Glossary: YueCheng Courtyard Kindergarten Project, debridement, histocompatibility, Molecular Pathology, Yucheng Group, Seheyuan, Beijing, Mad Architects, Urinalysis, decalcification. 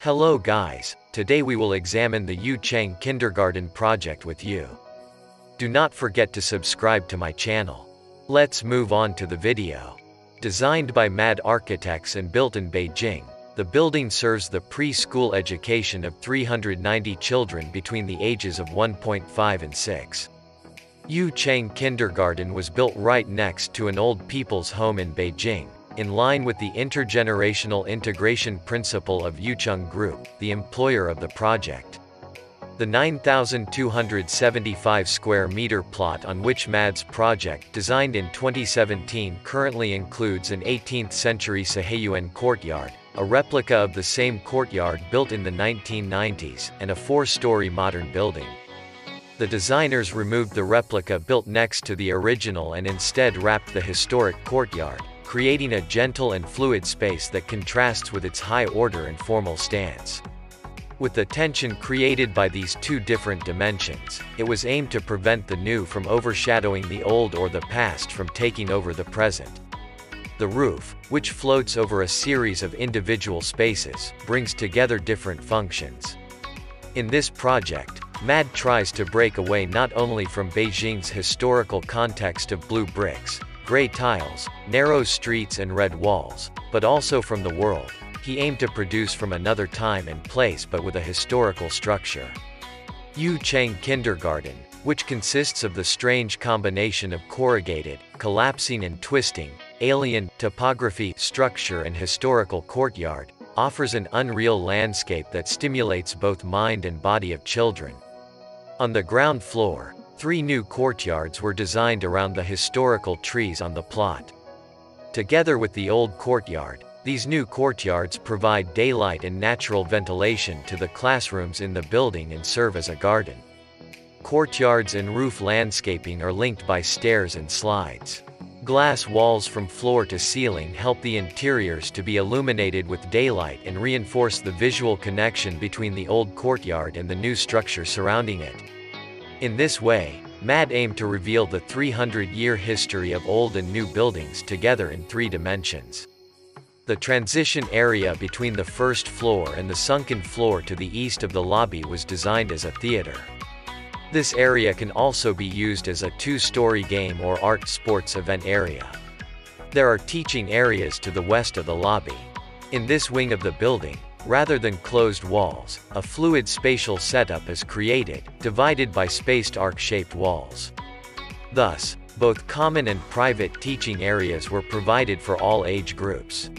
Hello guys, today we will examine the YueCheng Kindergarten Project with you. Do not forget to subscribe to my channel. Let's move on to the video. Designed by Mad Architects and built in Beijing, the building serves the preschool education of 390 children between the ages of 1.5 and 6. YueCheng Kindergarten was built right next to an old people's home in Beijing, in line with the intergenerational integration principle of Yucheng Group, the employer of the project. The 9,275 square meter plot on which MAD's project designed in 2017 currently includes an 18th century Seheyuan courtyard, a replica of the same courtyard built in the 1990s, and a four-story modern building. The designers removed the replica built next to the original and instead wrapped the historic courtyard, creating a gentle and fluid space that contrasts with its high order and formal stance. With the tension created by these two different dimensions, it was aimed to prevent the new from overshadowing the old or the past from taking over the present. The roof, which floats over a series of individual spaces, brings together different functions. In this project, MAD tries to break away not only from Beijing's historical context of blue bricks, gray tiles, narrow streets and red walls, but also from the world he aimed to produce from another time and place but with a historical structure. YueCheng Kindergarten, which consists of the strange combination of corrugated, collapsing and twisting, alien, topography, structure and historical courtyard, offers an unreal landscape that stimulates both mind and body of children. On the ground floor, three new courtyards were designed around the historical trees on the plot. Together with the old courtyard, these new courtyards provide daylight and natural ventilation to the classrooms in the building and serve as a garden. Courtyards and roof landscaping are linked by stairs and slides. Glass walls from floor to ceiling help the interiors to be illuminated with daylight and reinforce the visual connection between the old courtyard and the new structure surrounding it. In this way, MAD aimed to reveal the 300-year history of old and new buildings together in three dimensions. The transition area between the first floor and the sunken floor to the east of the lobby was designed as a theater. This area can also be used as a two-story game or art sports event area. There are teaching areas to the west of the lobby. In this wing of the building, rather than closed walls, a fluid spatial setup is created, divided by spaced arc-shaped walls. Thus, both common and private teaching areas were provided for all age groups.